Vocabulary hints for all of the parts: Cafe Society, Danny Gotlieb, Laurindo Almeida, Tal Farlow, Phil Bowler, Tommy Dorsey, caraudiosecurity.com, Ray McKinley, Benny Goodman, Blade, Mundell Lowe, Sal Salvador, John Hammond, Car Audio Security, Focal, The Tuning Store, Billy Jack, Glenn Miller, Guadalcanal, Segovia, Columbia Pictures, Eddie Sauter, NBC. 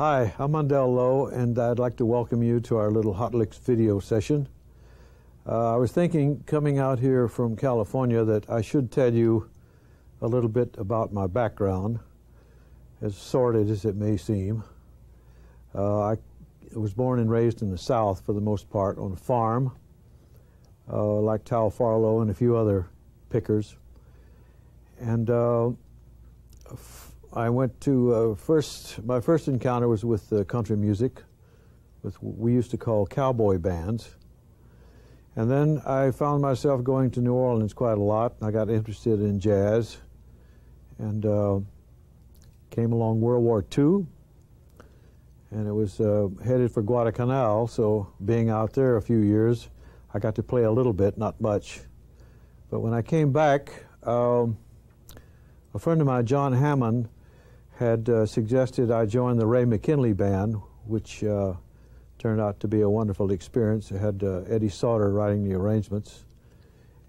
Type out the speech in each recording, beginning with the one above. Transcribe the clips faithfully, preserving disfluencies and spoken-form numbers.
Hi, I'm Mundell Lowe, and I'd like to welcome you to our little Hot Licks video session. Uh, I was thinking, coming out here from California, that I should tell you a little bit about my background, as sordid as it may seem. Uh, I was born and raised in the South, for the most part, on a farm, uh, like Tal Farlow and a few other pickers. And uh, I went to uh, first, my first encounter was with uh, country music, with what we used to call cowboy bands. And then I found myself going to New Orleans quite a lot. I got interested in jazz and uh, came along World War Two. And it was uh, headed for Guadalcanal, so being out there a few years, I got to play a little bit, not much. But when I came back, um, a friend of mine, John Hammond, had uh, suggested I join the Ray McKinley band, which uh, turned out to be a wonderful experience. It had uh, Eddie Sauter writing the arrangements.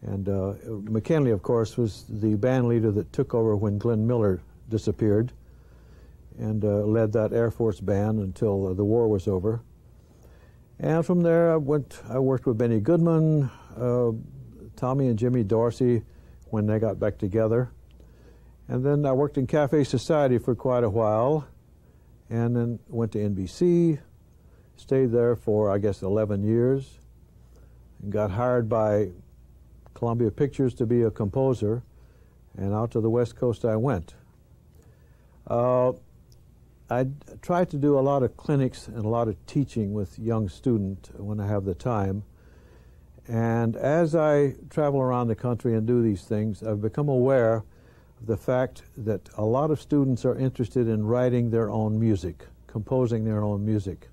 And uh, McKinley, of course, was the band leader that took over when Glenn Miller disappeared and uh, led that Air Force band until uh, the war was over. And from there, I, went, I worked with Benny Goodman, uh, Tommy and Jimmy Dorsey when they got back together. And then I worked in Cafe Society for quite a while, and then went to N B C, stayed there for, I guess, eleven years, and got hired by Columbia Pictures to be a composer, and out to the West Coast I went. Uh, I tried to do a lot of clinics and a lot of teaching with young students when I have the time, and as I travel around the country and do these things, I've become aware of the fact that a lot of students are interested in writing their own music, composing their own music.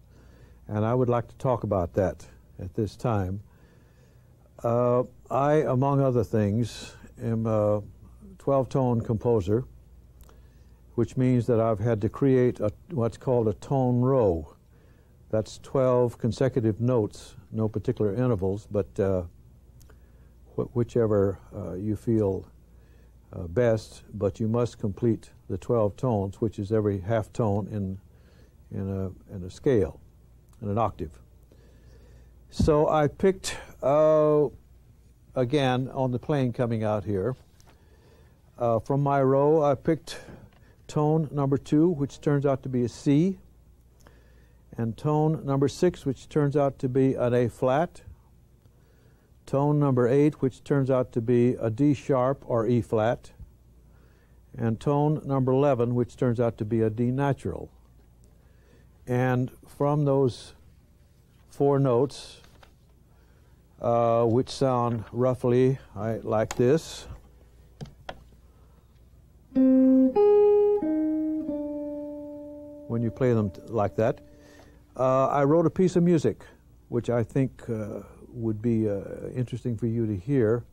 And I would like to talk about that at this time. Uh, I, among other things, am a twelve-tone composer, which means that I've had to create a, what's called a tone row. That's twelve consecutive notes, no particular intervals, but uh, wh whichever uh, you feel uh, best, but you must complete the twelve tones, which is every half tone in, in, a, in a scale. And an octave. So I picked, uh, again, on the plane coming out here, uh, from my row, I picked tone number two, which turns out to be a C, and tone number six, which turns out to be an A flat, tone number eight, which turns out to be a D sharp or E flat, and tone number eleven, which turns out to be a D natural. And from those four notes, uh, which sound roughly right, like this, when you play them like that, uh, I wrote a piece of music, which I think uh, would be uh, interesting for you to hear,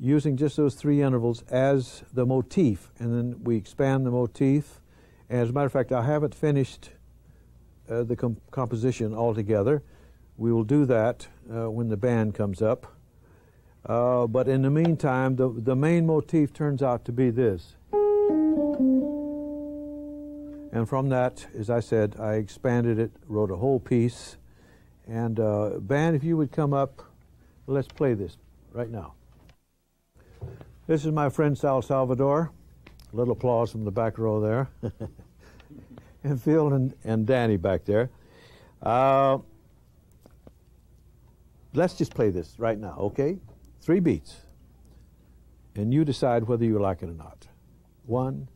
using just those three intervals as the motif. And then we expand the motif. And as a matter of fact, I haven't finished Uh, the com composition altogether. We will do that uh, when the band comes up. Uh, but in the meantime, the, the main motif turns out to be this. And from that, as I said, I expanded it, wrote a whole piece. And uh, band, if you would come up, let's play this right now. This is my friend Sal Salvador. A little applause from the back row there. And Phil and, and Danny back there. Uh, let's just play this right now, okay? Three beats. And you decide whether you like it or not. One,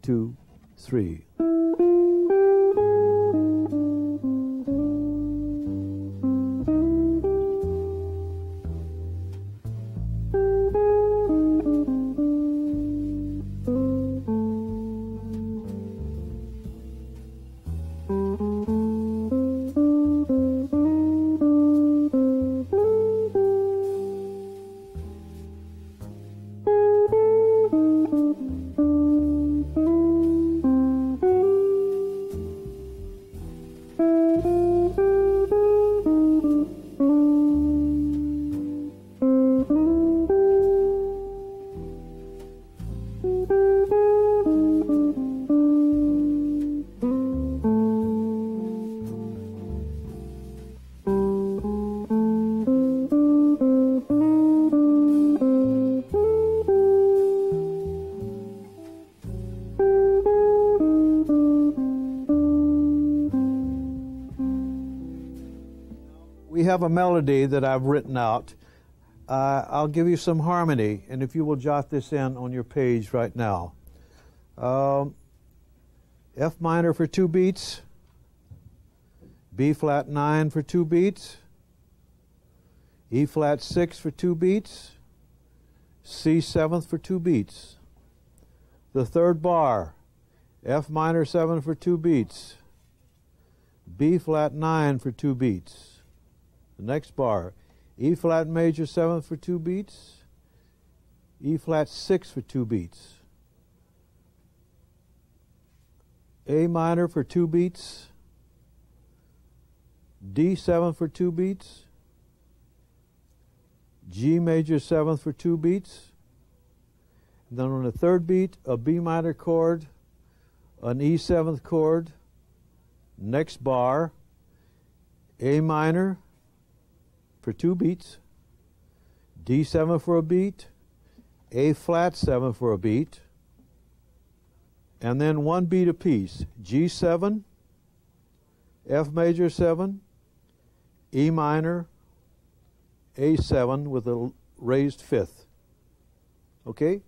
two, three. Thank you. have a melody that I've written out. Uh, I'll give you some harmony, and if you will jot this in on your page right now. Um, F minor for two beats, B flat nine for two beats, E flat six for two beats, C seventh for two beats. The third bar, F minor seven for two beats, B flat nine for two beats. The next bar, E flat major seven for two beats, E flat six for two beats, A minor for two beats, D seven for two beats, G major seven for two beats, and then on the third beat a B minor chord, an E seventh chord, next bar, A minor for two beats, D seven for a beat, A flat seven for a beat, and then one beat apiece, G seven, F major seven, E minor, A seven with a raised fifth. Okay?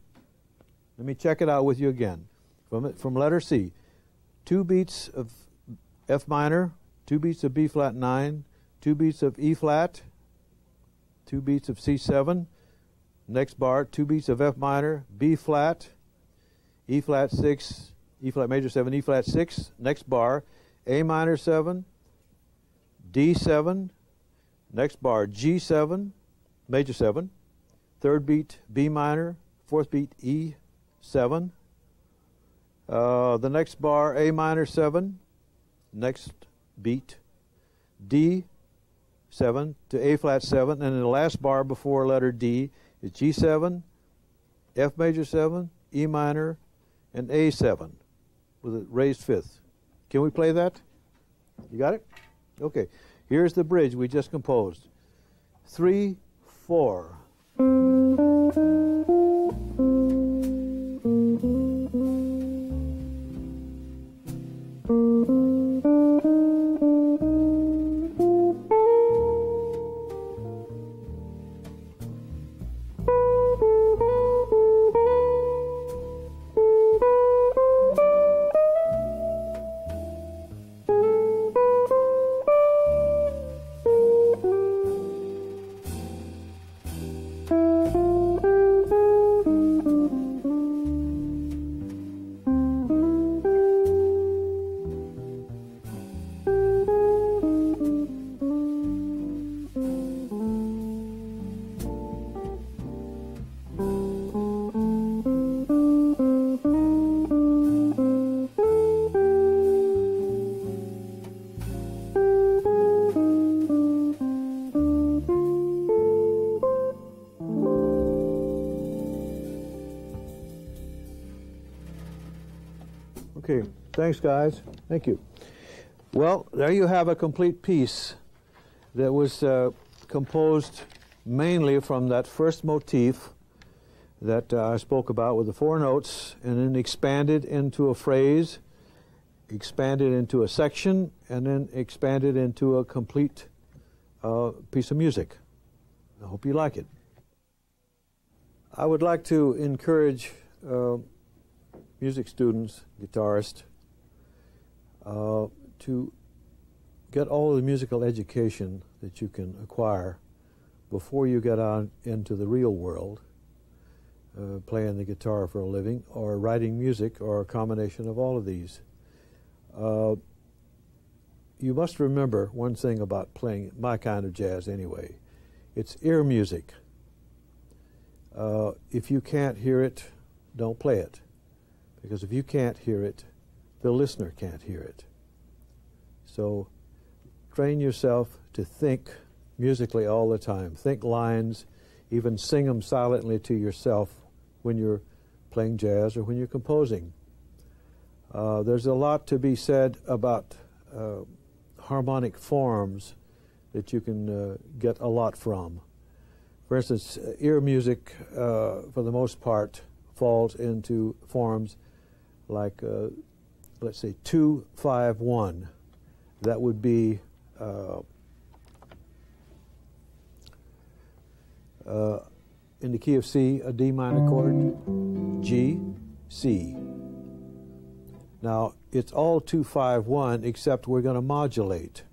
Let me check it out with you again. From, from letter C, two beats of F minor, two beats of B flat nine, two beats of E flat, two beats of C seven, next bar, two beats of F minor, B flat, E flat six, E flat major seven, E flat six, next bar, A minor seven, D seven, next bar, G seven, major seven, third beat, B minor, fourth beat, E seven, uh, the next bar, A minor seven, next beat, D seven to A flat seven, and in the last bar before letter D is G seven, F major seven, E minor, and A seven with a raised fifth. Can we play that? You got it? Okay. Here's the bridge we just composed. Three, four. Thanks, guys. Thank you. Well, there you have a complete piece that was uh, composed mainly from that first motif that uh, I spoke about with the four notes, and then expanded into a phrase, expanded into a section, and then expanded into a complete uh, piece of music. I hope you like it. I would like to encourage uh, music students, guitarists, Uh, to get all of the musical education that you can acquire before you get on into the real world, uh, playing the guitar for a living or writing music or a combination of all of these. Uh, you must remember one thing about playing my kind of jazz anyway. It's ear music. Uh, if you can't hear it, don't play it, because if you can't hear it, the listener can't hear it. So train yourself to think musically all the time. Think lines, even sing them silently to yourself when you're playing jazz or when you're composing. Uh, there's a lot to be said about uh, harmonic forms that you can uh, get a lot from. For instance, ear music, uh, for the most part, falls into forms like uh, let's say two, five, one. That would be uh, uh, in the key of C, a D minor chord, G, C. Now, it's all two five one, except we're going to modulate.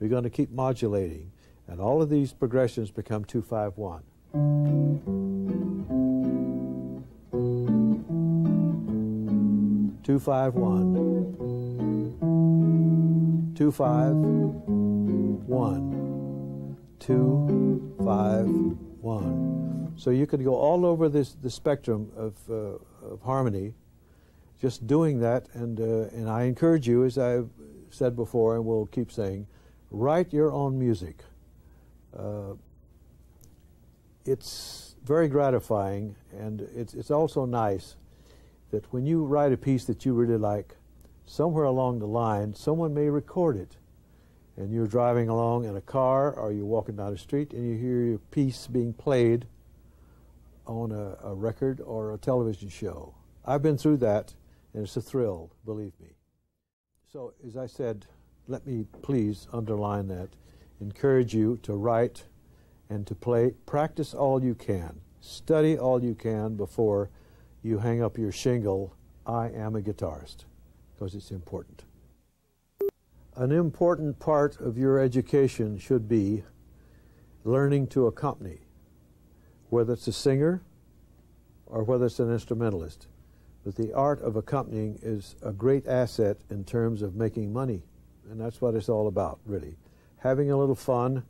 We're going to keep modulating. And all of these progressions become two five one. two five one. two five one. two five one. So you can go all over this the spectrum of, uh, of harmony. Just doing that, and, uh, and I encourage you, as I've said before and will keep saying, write your own music. Uh, it's very gratifying, and it's, it's also nice that when you write a piece that you really like, somewhere along the line, someone may record it, and you're driving along in a car or you're walking down the street and you hear your piece being played on a, a record or a television show. I've been through that. And it's a thrill, believe me. So, as I said, let me please underline that. Encourage you to write and to play. Practice all you can. Study all you can before you hang up your shingle, I am a guitarist, because it's important. An important part of your education should be learning to accompany, whether it's a singer or whether it's an instrumentalist. But the art of accompanying is a great asset in terms of making money. And that's what it's all about, really. Having a little fun,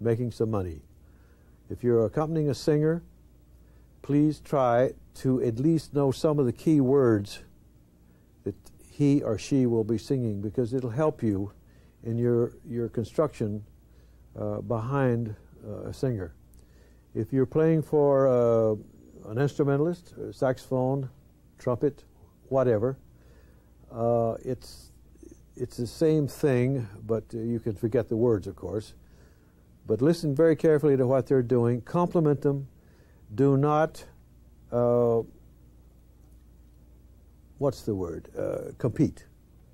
making some money. If you're accompanying a singer, please try to at least know some of the key words that he or she will be singing, because it'll help you in your, your construction uh, behind uh, a singer. If you're playing for uh, an instrumentalist, saxophone, trumpet, whatever. Uh, it's, it's the same thing, but uh, you can forget the words, of course. But listen very carefully to what they're doing. Compliment them. Do not, uh, what's the word, uh, compete.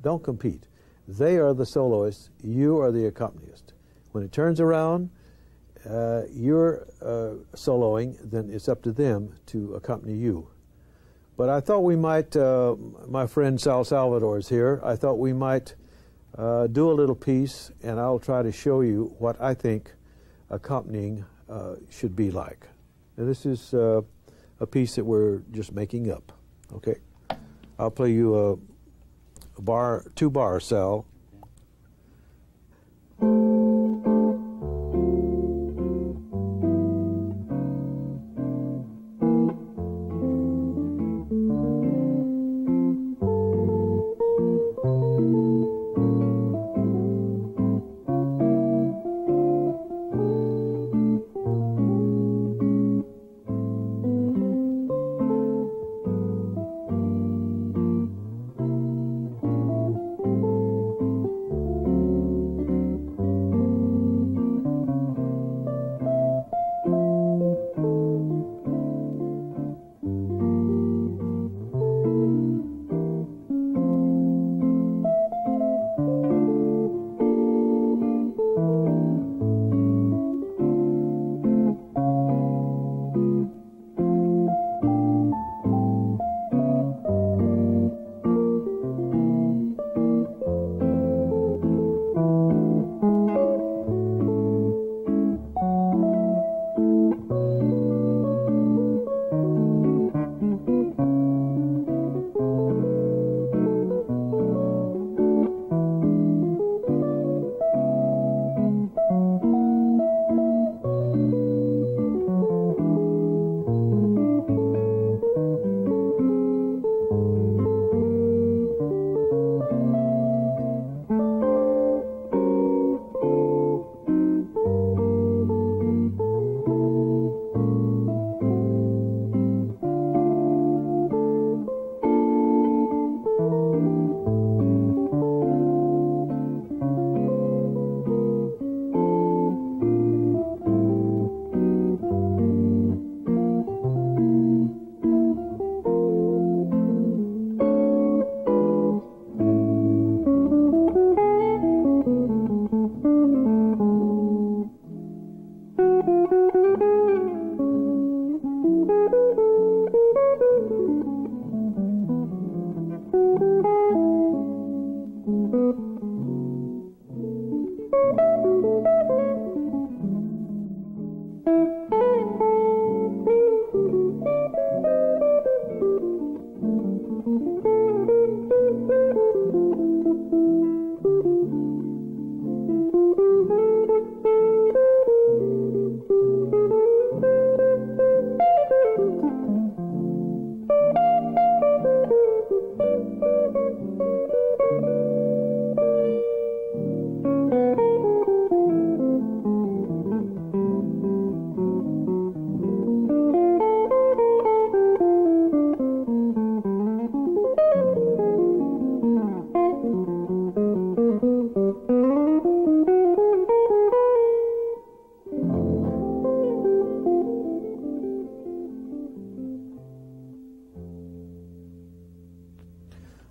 Don't compete. They are the soloists. You are the accompanist. When it turns around, uh, you're uh, soloing, then it's up to them to accompany you. But I thought we might, uh, my friend Sal Salvador is here, I thought we might uh, do a little piece, and I'll try to show you what I think accompanying uh, should be like. And this is uh, a piece that we're just making up, okay? I'll play you a, a bar, two bars, Sal.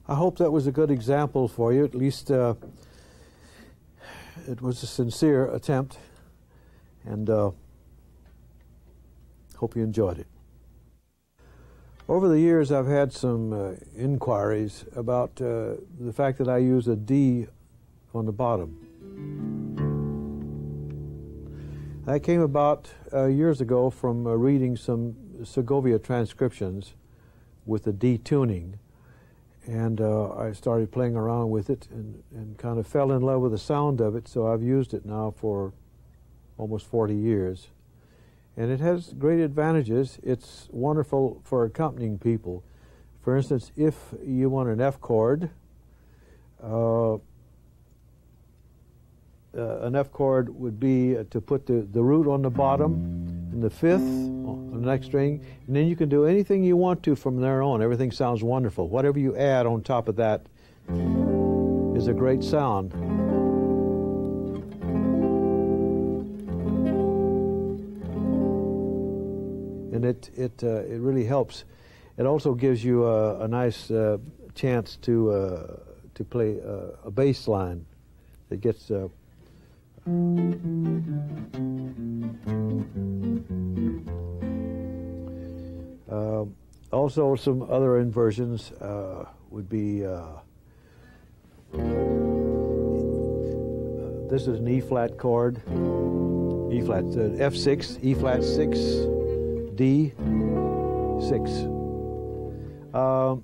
I hope that was a good example for you. At least uh, it was a sincere attempt, and uh, hope you enjoyed it. Over the years, I've had some uh, inquiries about uh, the fact that I use a D on the bottom. That came about uh, years ago from uh, reading some Segovia transcriptions with the D tuning, and uh, I started playing around with it and, and kind of fell in love with the sound of it, so I've used it now for almost forty years. And it has great advantages. It's wonderful for accompanying people. For instance, if you want an F chord, uh, Uh, an F chord would be uh, to put the, the root on the bottom and the fifth on the next string, and then you can do anything you want to from there on. Everything sounds wonderful. Whatever you add on top of that is a great sound. And it, it, uh, it really helps. It also gives you a, a nice uh, chance to, uh, to play uh, a bass line that gets... Uh, Uh, also, some other inversions uh, would be, uh, this is an E-flat chord, E-flat, uh, F six, E-flat six, D, six. Uh,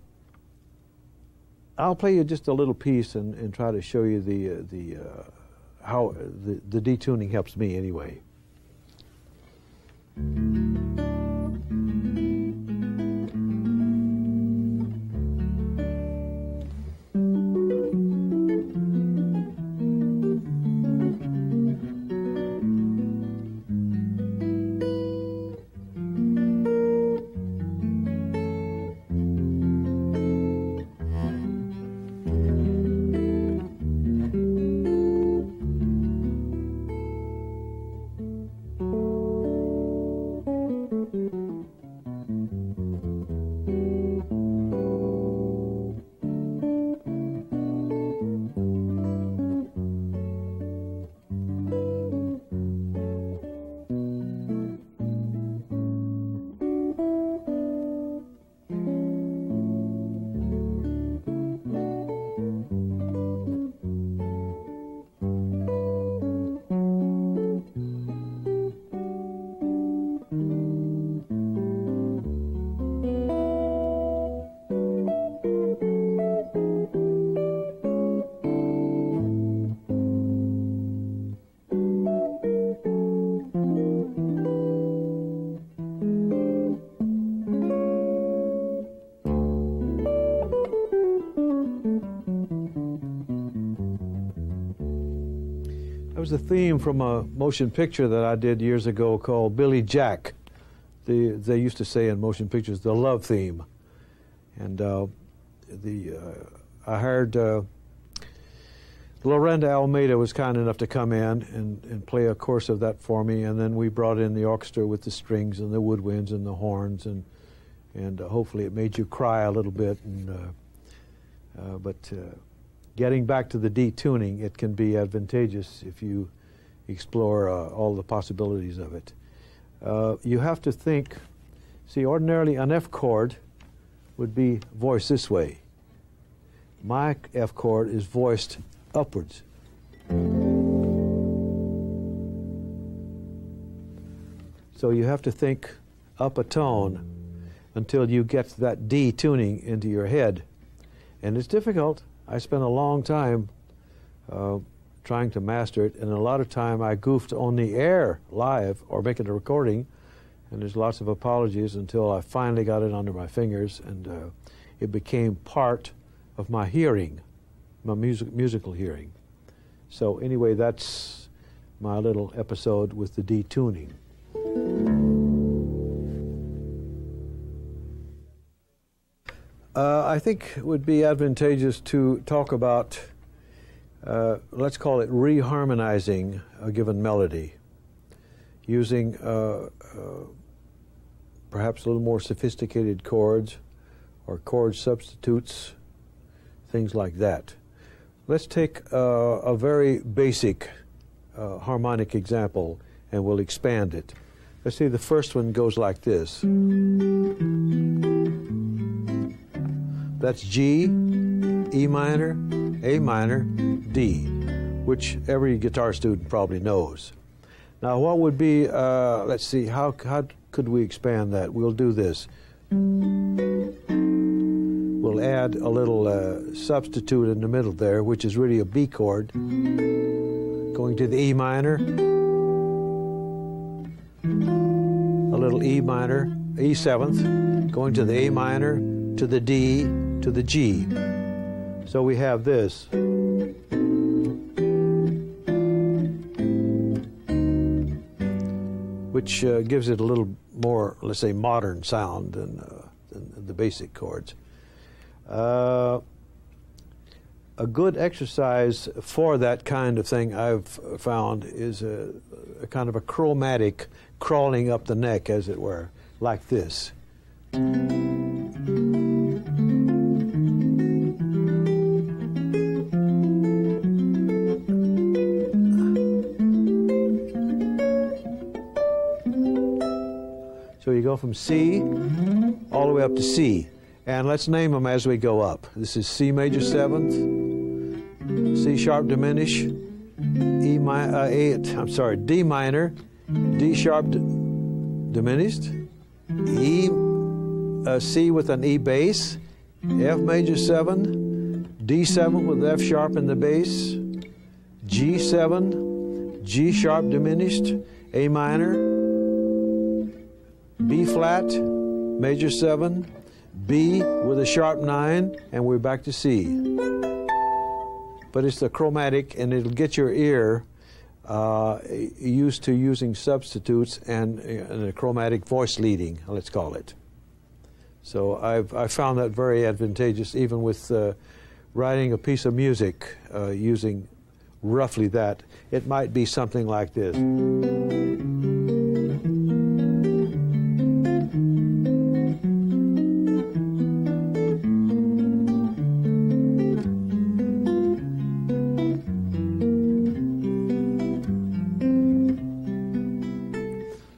I'll play you just a little piece and, and try to show you the, uh, the uh, how the, the detuning helps me anyway. There's a theme from a motion picture that I did years ago called Billy Jack. The, they used to say in motion pictures, the love theme. And uh, the, uh, I hired uh, Laurindo Almeida was kind enough to come in and, and play a course of that for me, and then we brought in the orchestra with the strings and the woodwinds and the horns, and, and uh, hopefully it made you cry a little bit. And, uh, uh, but... Uh, Getting back to the detuning, it can be advantageous if you explore uh, all the possibilities of it. Uh, you have to think, see, ordinarily an F chord would be voiced this way. My F chord is voiced upwards. So you have to think up a tone until you get that detuning into your head. And it's difficult. I spent a long time uh, trying to master it, and a lot of time I goofed on the air live or making a recording, and there's lots of apologies until I finally got it under my fingers, and uh, it became part of my hearing, my music, musical hearing. So anyway, that's my little episode with the detuning. Uh, I think it would be advantageous to talk about, uh, let's call it reharmonizing a given melody, using uh, uh, perhaps a little more sophisticated chords or chord substitutes things like that. Let's take uh, a very basic uh, harmonic example, and we'll expand it. Let's see, the first one goes like this. That's G, E minor, A minor, D, which every guitar student probably knows. Now, what would be, uh, let's see, how, how could we expand that? We'll do this. We'll add a little uh, substitute in the middle there, which is really a B chord, going to the E minor, a little E minor, E seventh, going to the A minor, to the D, to the G. So we have this. Which uh, gives it a little more, let's say, modern sound than, uh, than the basic chords. Uh, a good exercise for that kind of thing I've found is a, a kind of a chromatic crawling up the neck, as it were, like this. So you go from C all the way up to C. And let's name them as we go up. This is C major seventh, C sharp diminish, E minor, uh, A, I'm sorry, D minor, D sharp diminished, E, uh, C with an E bass, F major seven, D seven with F sharp in the bass, G seven, G sharp diminished, A minor, B flat, major seven, B with a sharp nine, and we're back to C. But it's the chromatic, and it'll get your ear uh, used to using substitutes and, and a chromatic voice leading, let's call it. So I've I found that very advantageous, even with uh, writing a piece of music uh, using roughly that. It might be something like this.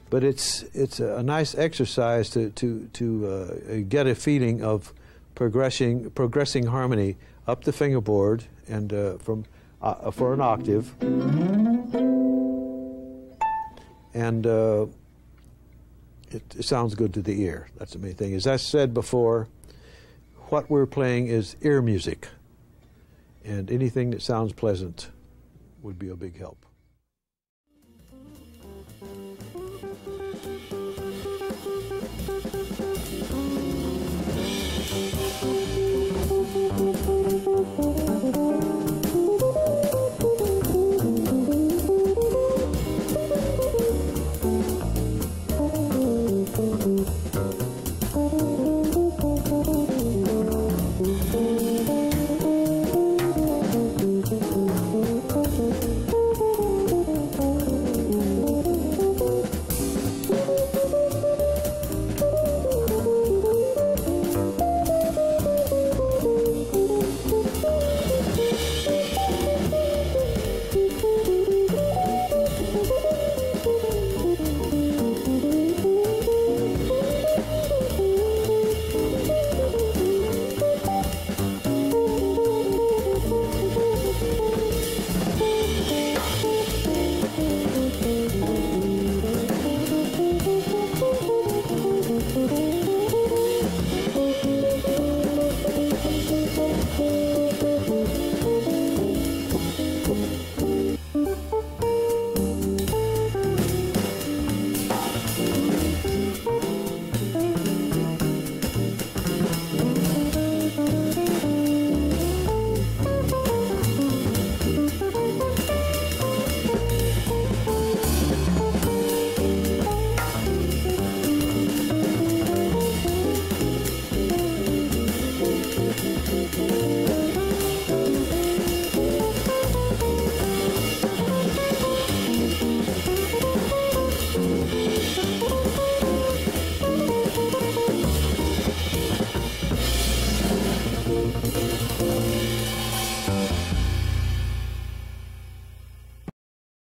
But it's it's a nice exercise to to to uh, get a feeling of progressing progressing harmony up the fingerboard and uh, from uh, for an octave, and uh, it, it sounds good to the ear. That's the main thing. As I said before, what we're playing is ear music, and anything that sounds pleasant would be a big help. Thank you.